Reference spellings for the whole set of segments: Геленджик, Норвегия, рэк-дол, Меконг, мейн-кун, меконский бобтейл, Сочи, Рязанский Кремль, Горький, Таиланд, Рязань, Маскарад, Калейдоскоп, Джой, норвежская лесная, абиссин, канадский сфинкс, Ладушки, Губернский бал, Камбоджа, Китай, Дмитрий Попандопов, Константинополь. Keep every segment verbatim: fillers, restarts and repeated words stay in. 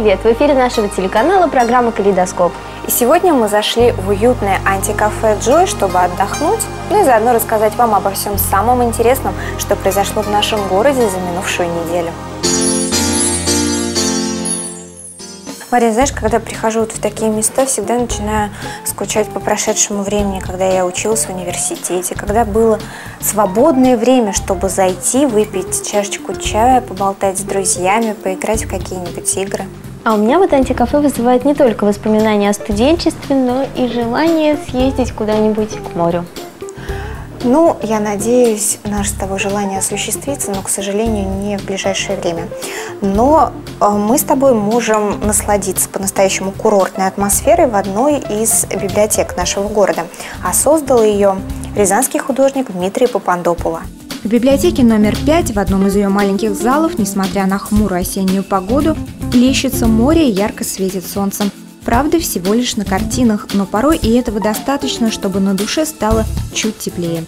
привет! В эфире нашего телеканала программа «Калейдоскоп». И сегодня мы зашли в уютное антикафе «Джой», чтобы отдохнуть, ну и заодно рассказать вам обо всем самом интересном, что произошло в нашем городе за минувшую неделю. Мария, знаешь, когда прихожу вот в такие места, всегда начинаю скучать по прошедшему времени, когда я училась в университете, когда было свободное время, чтобы зайти, выпить чашечку чая, поболтать с друзьями, поиграть в какие-нибудь игры. А у меня вот антикафе вызывает не только воспоминания о студенчестве, но и желание съездить куда-нибудь к морю. Ну, я надеюсь, наше с тобой желание осуществится, но, к сожалению, не в ближайшее время. Но мы с тобой можем насладиться по-настоящему курортной атмосферой в одной из библиотек нашего города. А создал ее рязанский художник Дмитрий Попандопова. В библиотеке номер пять, в одном из ее маленьких залов, несмотря на хмурую осеннюю погоду, плещется море и ярко светит солнцем. Правда, всего лишь на картинах, но порой и этого достаточно, чтобы на душе стало чуть теплее.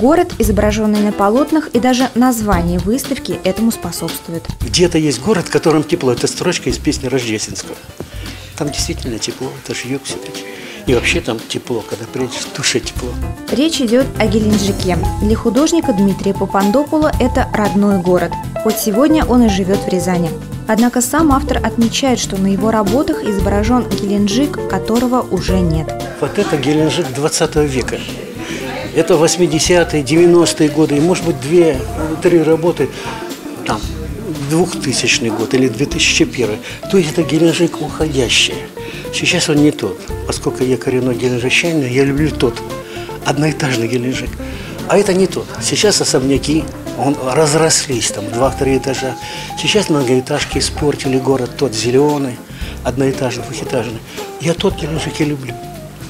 Город, изображенный на полотнах, и даже название выставки этому способствует. Где-то есть город, в котором тепло. Это строчка из песни Рождественского. Там действительно тепло, это же юг все-таки. И вообще там тепло, когда приедешь, в душе тепло. Речь идет о Геленджике. Для художника Дмитрия Попандопова это родной город. Хоть сегодня он и живет в Рязани. Однако сам автор отмечает, что на его работах изображен Геленджик, которого уже нет. Вот это Геленджик двадцатого века. Это восьмидесятые, девяностые годы, и, может быть, две-три работы там, двухтысячный год или две тысячи первый. То есть это Геленджик уходящий. Сейчас он не тот. Поскольку я коренной геленджичанин, я люблю тот, одноэтажный Геленджик. А это не тот. Сейчас особняки он, разрослись, там два-три этажа. Сейчас многоэтажки испортили город, тот зеленый, одноэтажный, двухэтажный. Я тот Геленджик и люблю.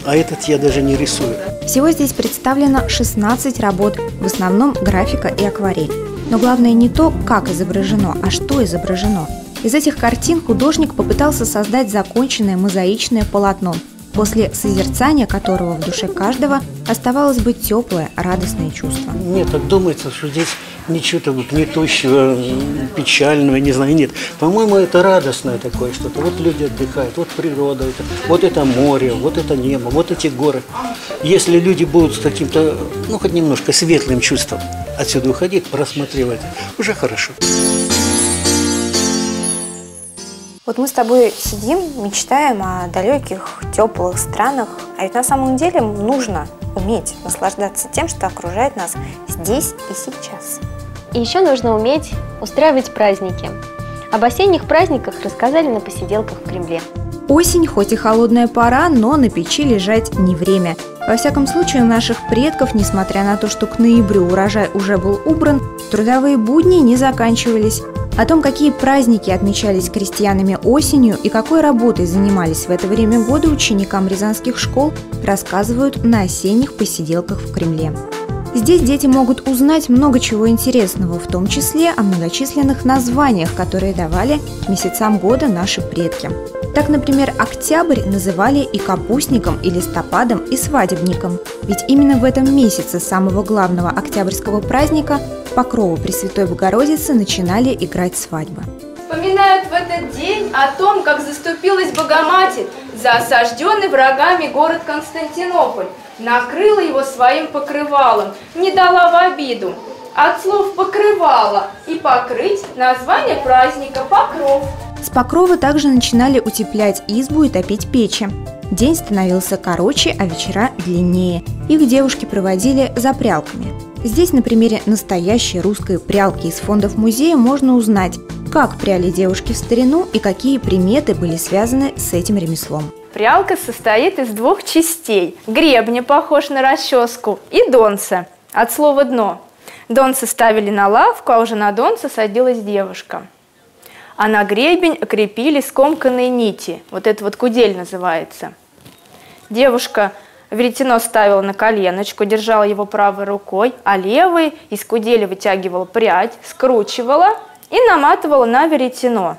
А этот я даже не рисую. Всего здесь представлено шестнадцать работ, в основном графика и акварель. Но главное не то, как изображено, а что изображено. Из этих картин художник попытался создать законченное мозаичное полотно, после созерцания которого в душе каждого оставалось бы теплое, радостное чувство. Мне так думается, что здесь ничего там гнетущего, печального, не знаю, нет. По-моему, это радостное такое что-то. Вот люди отдыхают, вот природа, это, вот это море, вот это небо, вот эти горы. Если люди будут с каким-то, ну, хоть немножко светлым чувством отсюда уходить, просматривать, уже хорошо. Вот мы с тобой сидим, мечтаем о далеких, теплых странах, а ведь на самом деле нужно уметь наслаждаться тем, что окружает нас здесь и сейчас. И еще нужно уметь устраивать праздники. Об осенних праздниках рассказали на посиделках в Кремле. Осень, хоть и холодная пора, но на печи лежать не время. Во всяком случае, у наших предков, несмотря на то, что к ноябрю урожай уже был убран, трудовые будни не заканчивались. О том, какие праздники отмечались крестьянами осенью и какой работой занимались в это время года ученикам рязанских школ, рассказывают на осенних посиделках в Кремле. Здесь дети могут узнать много чего интересного, в том числе о многочисленных названиях, которые давали месяцам года наши предки. Так, например, октябрь называли и капустником, и листопадом, и свадебником. Ведь именно в этом месяце самого главного октябрьского праздника Покрова Пресвятой Богородицы начинали играть свадьбы. Вспоминают в этот день о том, как заступилась Богоматерь за осажденный врагами город Константинополь, накрыла его своим покрывалом, не дала в обиду. От слов «покрывало» и «покрыть» название праздника «Покров». С покрова также начинали утеплять избу и топить печи. День становился короче, а вечера длиннее. Их девушки проводили за прялками. Здесь на примере настоящей русской прялки из фондов музея можно узнать, как пряли девушки в старину и какие приметы были связаны с этим ремеслом. Прялка состоит из двух частей. Гребня, похож на расческу, и донца, от слова «дно». Донца ставили на лавку, а уже на донце садилась девушка. А на гребень крепили скомканные нити. Вот это вот кудель называется. Девушка веретено ставила на коленочку, держала его правой рукой, а левой из кудели вытягивала прядь, скручивала и наматывала на веретено.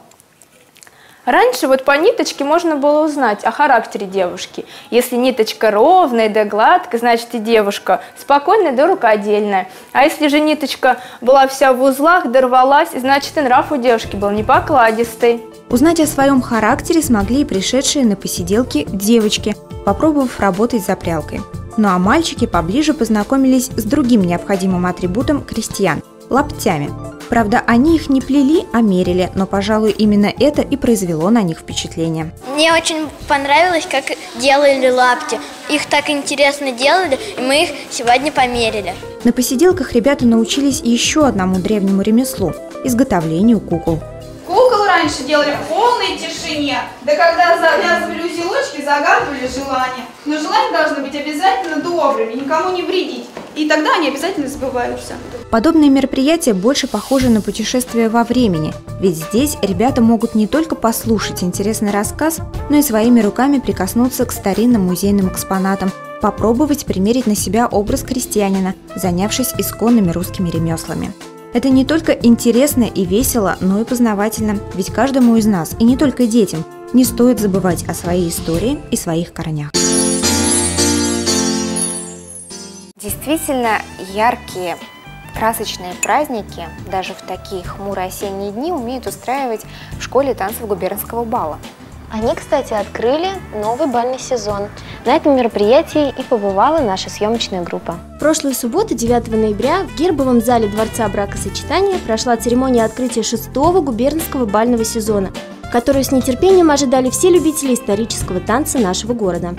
Раньше вот по ниточке можно было узнать о характере девушки. Если ниточка ровная да гладкая, значит и девушка спокойная да рукодельная. А если же ниточка была вся в узлах, дорвалась, значит и нрав у девушки был не покладистый. Узнать о своем характере смогли и пришедшие на посиделки девочки, попробовав работать запрялкой. Ну а мальчики поближе познакомились с другим необходимым атрибутом крестьян – лаптями. Правда, они их не плели, а мерили, но, пожалуй, именно это и произвело на них впечатление. Мне очень понравилось, как делали лапти. Их так интересно делали, и мы их сегодня померили. На посиделках ребята научились еще одному древнему ремеслу – изготовлению кукол. Кукол раньше делали в полной тишине, да когда завязывали узелочки, загадывали желания. Но желания должны быть обязательно добрыми, никому не вредить. И тогда они обязательно сбываются. Подобные мероприятия больше похожи на путешествие во времени, ведь здесь ребята могут не только послушать интересный рассказ, но и своими руками прикоснуться к старинным музейным экспонатам, попробовать примерить на себя образ крестьянина, занявшись исконными русскими ремеслами. Это не только интересно и весело, но и познавательно, ведь каждому из нас, и не только детям, не стоит забывать о своей истории и своих корнях. Действительно яркие, красочные праздники даже в такие хмурые осенние дни умеют устраивать в школе танцев Губернского бала. Они, кстати, открыли новый бальный сезон. На этом мероприятии и побывала наша съемочная группа. В прошлую субботу, девятого ноября, в гербовом зале Дворца бракосочетания прошла церемония открытия шестого губернского бального сезона, которую с нетерпением ожидали все любители исторического танца нашего города.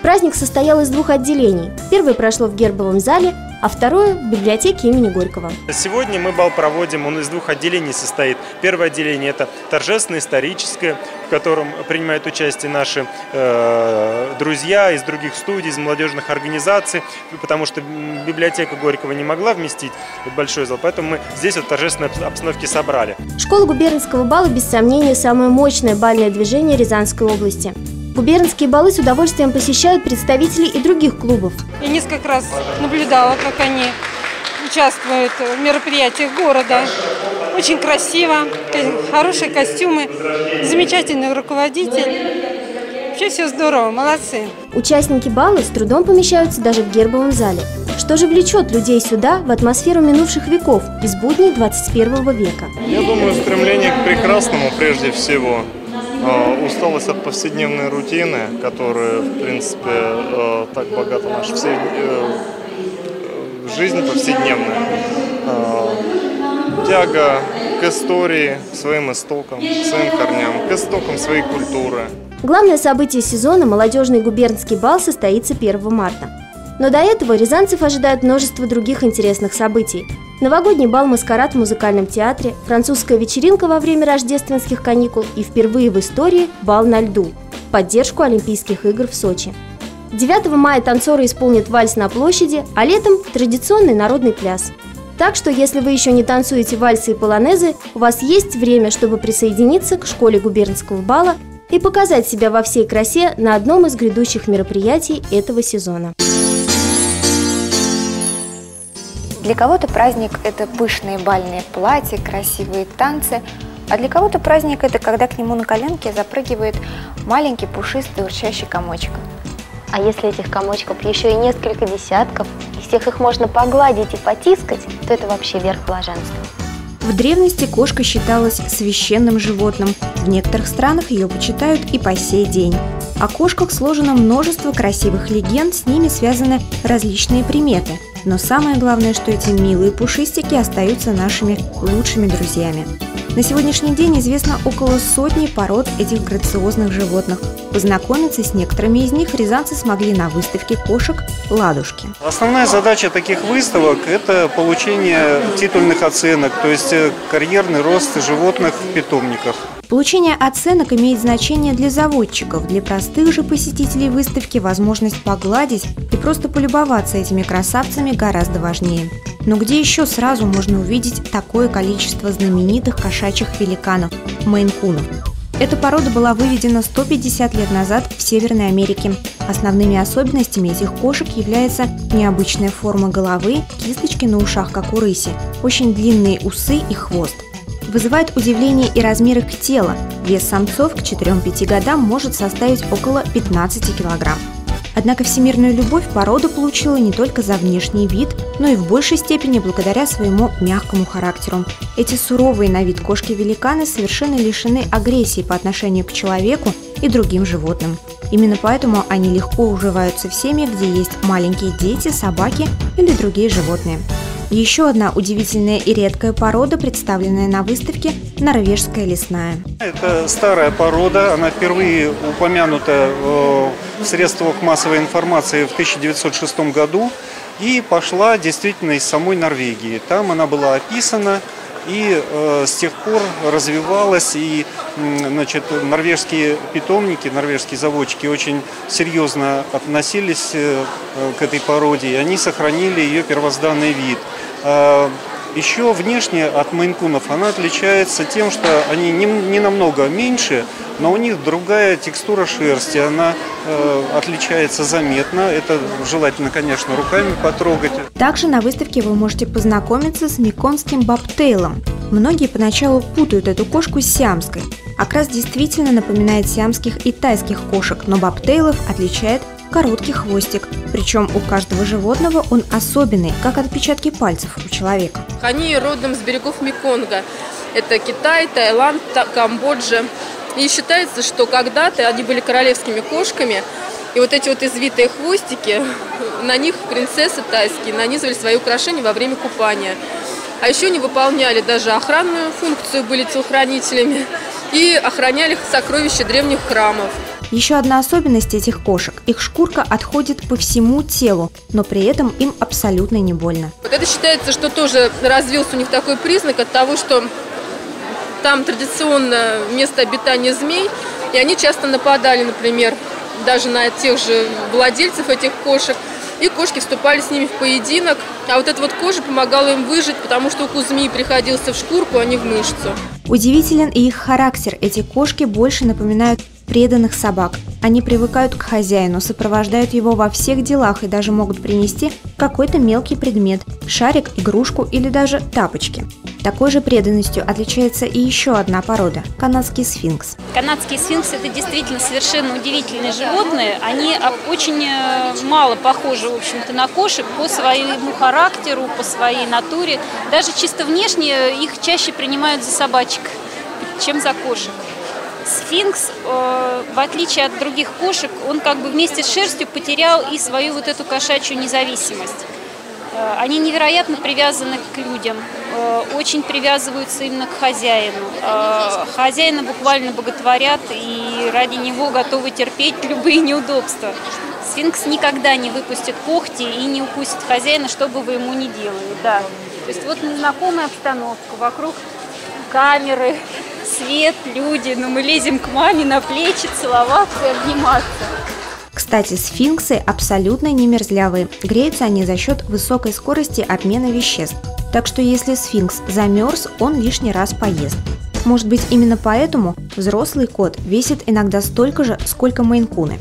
Праздник состоял из двух отделений. Первое прошло в гербовом зале, а второе – в библиотеке имени Горького. Сегодня мы бал проводим, он из двух отделений состоит. Первое отделение – это торжественно-историческое, в котором принимают участие наши э, друзья из других студий, из молодежных организаций, потому что библиотека Горького не могла вместить большой зал, поэтому мы здесь вот в торжественной обстановке собрали. Школа губернского бала, без сомнения, самое мощное бальное движение Рязанской области. Губернские балы с удовольствием посещают представители и других клубов. Я несколько раз наблюдала, как они участвуют в мероприятиях города. Очень красиво, хорошие костюмы, замечательный руководитель. Вообще все здорово, молодцы. Участники бала с трудом помещаются даже в гербовом зале. Что же влечет людей сюда, в атмосферу минувших веков, из будней двадцать первого века? Я думаю, стремление к прекрасному прежде всего. Усталость от повседневной рутины, которая, в принципе, так богата наша вся жизнь повседневная. Тяга к истории, к своим истокам, к своим корням, к истокам своей культуры. Главное событие сезона – молодежный губернский бал состоится первого марта. Но до этого рязанцев ожидают множество других интересных событий. Новогодний бал «Маскарад» в музыкальном театре, французская вечеринка во время рождественских каникул и впервые в истории бал на льду в поддержку Олимпийских игр в Сочи. девятого мая танцоры исполнят вальс на площади, а летом – традиционный народный пляс. Так что, если вы еще не танцуете вальсы и полонезы, у вас есть время, чтобы присоединиться к школе губернского бала и показать себя во всей красе на одном из грядущих мероприятий этого сезона. Для кого-то праздник – это пышные бальные платья, красивые танцы, а для кого-то праздник – это когда к нему на коленке запрыгивает маленький пушистый урчащий комочек. А если этих комочков еще и несколько десятков, и всех их можно погладить и потискать, то это вообще верх блаженства. В древности кошка считалась священным животным. В некоторых странах ее почитают и по сей день. О кошках сложено множество красивых легенд, с ними связаны различные приметы. Но самое главное, что эти милые пушистики остаются нашими лучшими друзьями. На сегодняшний день известно около сотни пород этих грациозных животных. Познакомиться с некоторыми из них рязанцы смогли на выставке кошек «Ладушки». Основная задача таких выставок – это получение титульных оценок, то есть карьерный рост животных в питомниках. Получение оценок имеет значение для заводчиков, для простых же посетителей выставки возможность погладить и просто полюбоваться этими красавцами гораздо важнее. Но где еще сразу можно увидеть такое количество знаменитых кошачьих великанов – мейн-кунов? Эта порода была выведена сто пятьдесят лет назад в Северной Америке. Основными особенностями этих кошек является необычная форма головы, кисточки на ушах, как у рыси, очень длинные усы и хвост. Вызывает удивление и размер их тела. Вес самцов к четырём-пяти годам может составить около пятнадцати килограмм. Однако всемирную любовь порода получила не только за внешний вид, но и в большей степени благодаря своему мягкому характеру. Эти суровые на вид кошки-великаны совершенно лишены агрессии по отношению к человеку и другим животным. Именно поэтому они легко уживаются в семьях, где есть маленькие дети, собаки или другие животные. Еще одна удивительная и редкая порода, представленная на выставке – норвежская лесная. Это старая порода, она впервые упомянута в средствах массовой информации в тысяча девятьсот шестом году и пошла действительно из самой Норвегии. Там она была описана и с тех пор развивалась, и значит, норвежские питомники, норвежские заводчики очень серьезно относились к этой породе, и они сохранили ее первозданный вид. Еще внешне от мейн-кунов она отличается тем, что они не, не намного меньше, но у них другая текстура шерсти, она э, отличается заметно, это желательно, конечно, руками потрогать. Также на выставке вы можете познакомиться с меконским бобтейлом. Многие поначалу путают эту кошку с сиамской. Окрас действительно напоминает сиамских и тайских кошек, но бобтейлов отличает короткий хвостик. Причем у каждого животного он особенный, как отпечатки пальцев у человека. Они родом с берегов Меконга. Это Китай, Таиланд, Камбоджа. И считается, что когда-то они были королевскими кошками. И вот эти вот извитые хвостики, на них принцессы тайские нанизывали свои украшения во время купания. А еще они выполняли даже охранную функцию, были телохранителями. И охраняли сокровища древних храмов. Еще одна особенность этих кошек – их шкурка отходит по всему телу, но при этом им абсолютно не больно. Вот это считается, что тоже развился у них такой признак от того, что там традиционно место обитания змей, и они часто нападали, например, даже на тех же владельцев этих кошек, и кошки вступали с ними в поединок. А вот эта вот кожа помогала им выжить, потому что укус змеи приходился в шкурку, а не в мышцу. Удивителен и их характер. Эти кошки больше напоминают преданных собак. Они привыкают к хозяину, сопровождают его во всех делах и даже могут принести какой-то мелкий предмет – шарик, игрушку или даже тапочки. Такой же преданностью отличается и еще одна порода – канадский сфинкс. Канадские сфинксы – это действительно совершенно удивительные животные. Они очень мало похожи, в общем-то, на кошек по своему характеру, по своей натуре. Даже чисто внешне их чаще принимают за собачек, чем за кошек. Сфинкс, э, в отличие от других кошек, он как бы вместе с шерстью потерял и свою вот эту кошачью независимость. Э, они невероятно привязаны к людям, э, очень привязываются именно к хозяину. Э, хозяина буквально боготворят и ради него готовы терпеть любые неудобства. Сфинкс никогда не выпустит когти и не укусит хозяина, что бы вы ему ни делали. Да. То есть вот незнакомая обстановка, вокруг камеры, свет, люди, но мы лезем к маме на плечи, целоваться и обниматься. Кстати, сфинксы абсолютно не мерзлявые. Греются они за счет высокой скорости обмена веществ. Так что если сфинкс замерз, он лишний раз поест. Может быть, именно поэтому взрослый кот весит иногда столько же, сколько мейн-куны.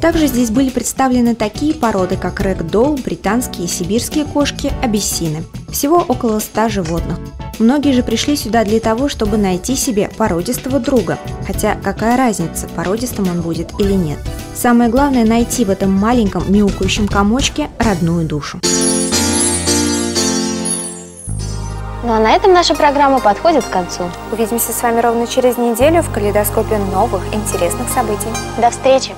Также здесь были представлены такие породы, как рэк-дол, британские и сибирские кошки, абиссины. Всего около ста животных. Многие же пришли сюда для того, чтобы найти себе породистого друга. Хотя какая разница, породистым он будет или нет. Самое главное – найти в этом маленьком мяукающем комочке родную душу. Ну а на этом наша программа подходит к концу. Увидимся с вами ровно через неделю в калейдоскопе новых интересных событий. До встречи!